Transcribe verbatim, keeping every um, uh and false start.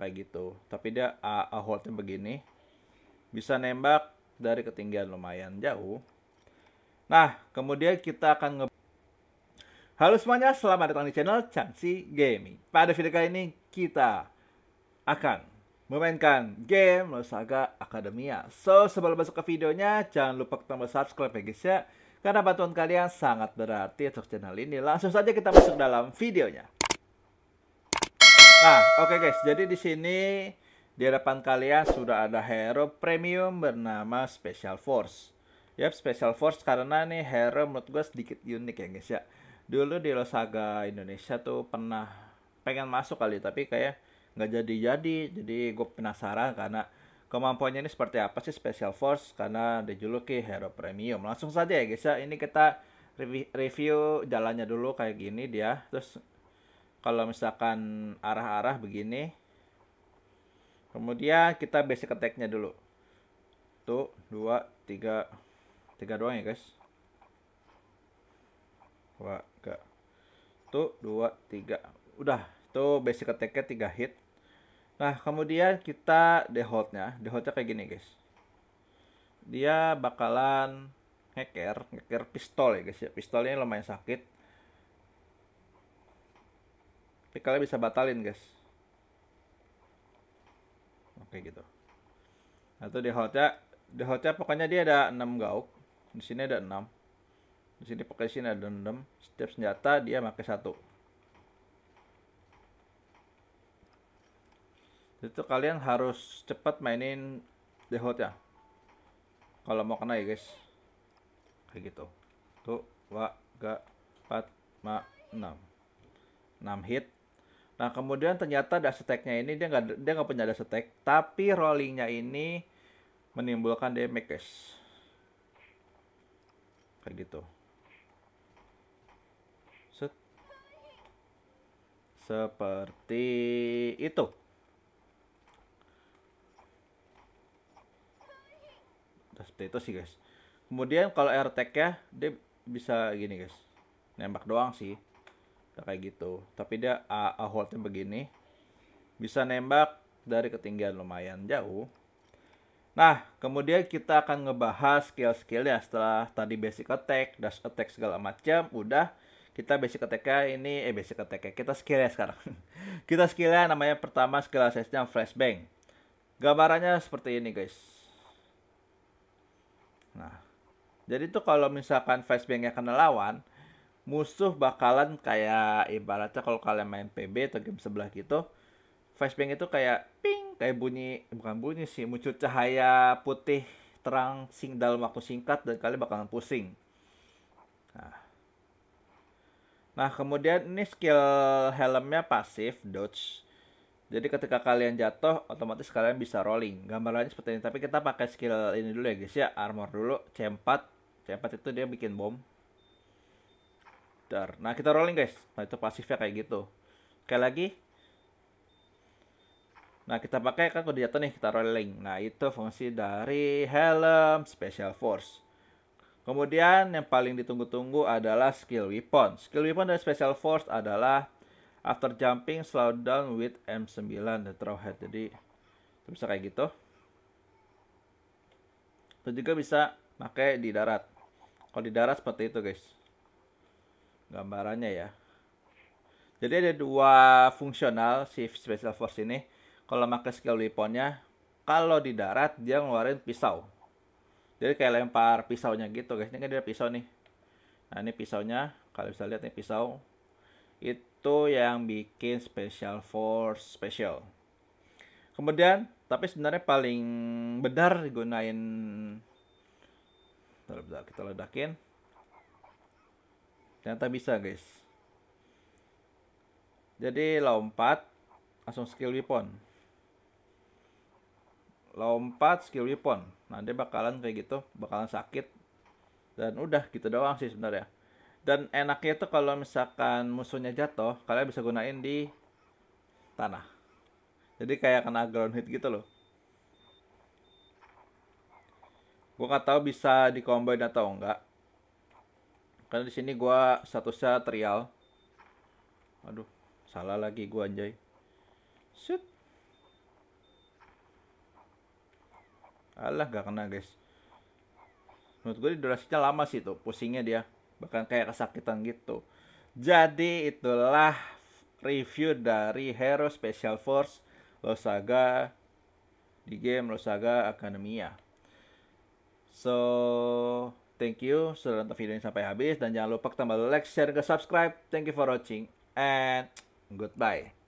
kayak gitu. Tapi dia a, a holdnya begini, bisa nembak dari ketinggian lumayan jauh. Nah, kemudian kita akan nge... Halo semuanya, selamat datang di channel Cansy Gaming. Pada video kali ini kita akan memainkan game Los Saga Academia. So, sebelum masuk ke videonya, jangan lupa tombol subscribe ya guys ya, karena bantuan kalian sangat berarti untuk channel ini. Langsung saja kita masuk dalam videonya. Nah, oke okay guys. Jadi di sini di hadapan kalian sudah ada hero premium bernama Special Force. Yap, Special Force karena nih hero menurut gue sedikit unik ya guys ya. Dulu di Los Saga Indonesia tuh pernah pengen masuk kali, tapi kayak nggak jadi-jadi. Jadi gue penasaran karena kemampuannya ini seperti apa sih Special Force, karena dijuluki hero premium. Langsung saja ya guys ya, ini kita review jalannya dulu kayak gini dia. Terus kalau misalkan arah-arah begini, kemudian kita basic attack-nya dulu. Tuh, dua, tiga, tiga doang ya guys. Wah, enggak. Tuh, dua, tiga. Udah, tuh basic attack-nya tiga hit. Nah, kemudian kita dehold-nya. Dehold-nya kayak gini, guys. Dia bakalan ngeker, ngeker pistol ya, guys. Pistolnya lumayan sakit. Tapi kalian bisa batalin, guys. Oke, gitu. Nah, tuh dehold-nya. Dehold-nya pokoknya dia ada enam gauk. Di sini ada enam. Di sini pakai sini ada enam. Setiap senjata dia pakai satu. Itu kalian harus cepat mainin dehold ya kalau mau kena ya guys, kayak gitu. Tuh, wa, ga, empat, ma, enam, enam hit. Nah, kemudian ternyata dash attack-nya ini dia nggak dia nggak punya dash attack, tapi rollingnya ini menimbulkan damage guys, kayak gitu. Set. Seperti itu. Seperti itu sih guys. Kemudian kalau air attack ya, dia bisa gini guys, nembak doang sih, kayak gitu. Tapi dia a, a holdnya begini, bisa nembak dari ketinggian lumayan jauh. Nah, kemudian kita akan ngebahas skill-skillnya. Setelah tadi basic attack, dash attack segala macam, udah kita basic attack-nya ini, eh basic attack-nya kita skillnya sekarang. Kita skillnya namanya pertama skill assessnya flashbang. Gambarannya seperti ini guys. Nah, jadi tuh kalau misalkan flashbang-nya kena lawan, musuh bakalan kayak ibaratnya kalau kalian main P B atau game sebelah gitu, flashbang itu kayak ping, kayak bunyi, bukan bunyi sih, muncul cahaya putih terang sing dalam waktu singkat dan kalian bakalan pusing. Nah, nah kemudian ini skill helmnya pasif dodge. Jadi ketika kalian jatuh, otomatis kalian bisa rolling. Gambarannya seperti ini. Tapi kita pakai skill ini dulu ya guys ya. Armor dulu. C empat. C empat itu dia bikin bom. Dar. Nah, kita rolling guys. Nah, itu pasifnya kayak gitu. Sekali lagi. Nah, kita pakai kan udah jatuh nih. Kita rolling. Nah, itu fungsi dari helm Special Force. Kemudian yang paling ditunggu-tunggu adalah skill weapon. Skill weapon dari Special Force adalah after jumping, slow down with M sembilan the throwhead. Jadi itu bisa kayak gitu. Itu juga bisa pakai di darat. Kalau di darat seperti itu guys gambarannya ya. Jadi ada dua fungsional si Special Force ini. Kalau pakai skill weaponnya, kalau di darat dia ngeluarin pisau. Jadi kayak lempar pisaunya gitu guys. Ini kan dia pisau nih. Nah, ini pisaunya. Kalian bisa lihat nih pisau. Itu Itu yang bikin Special Force special. Kemudian, tapi sebenarnya paling benar digunain. Bentar, kita ledakin. Ternyata bisa, guys. Jadi lompat, langsung skill weapon. Lompat, skill weapon. Nah, dia bakalan kayak gitu, bakalan sakit. Dan udah gitu doang sih sebenarnya. Dan enaknya itu kalau misalkan musuhnya jatuh, kalian bisa gunain di tanah. Jadi kayak kena ground hit gitu loh. Gue nggak tahu bisa dikombin atau enggak. Karena di sini gue statusnya trial. Aduh, salah lagi gue anjay. Shoot. Alah, gak kena guys. Menurut gue durasinya lama sih tuh pusingnya dia, bahkan kayak kesakitan gitu. Jadi itulah review dari Hero Special Force Los Saga di game Los Saga Academia. So thank you sudah nonton video ini sampai habis, dan jangan lupa tambah like, share, dan subscribe. Thank you for watching and goodbye.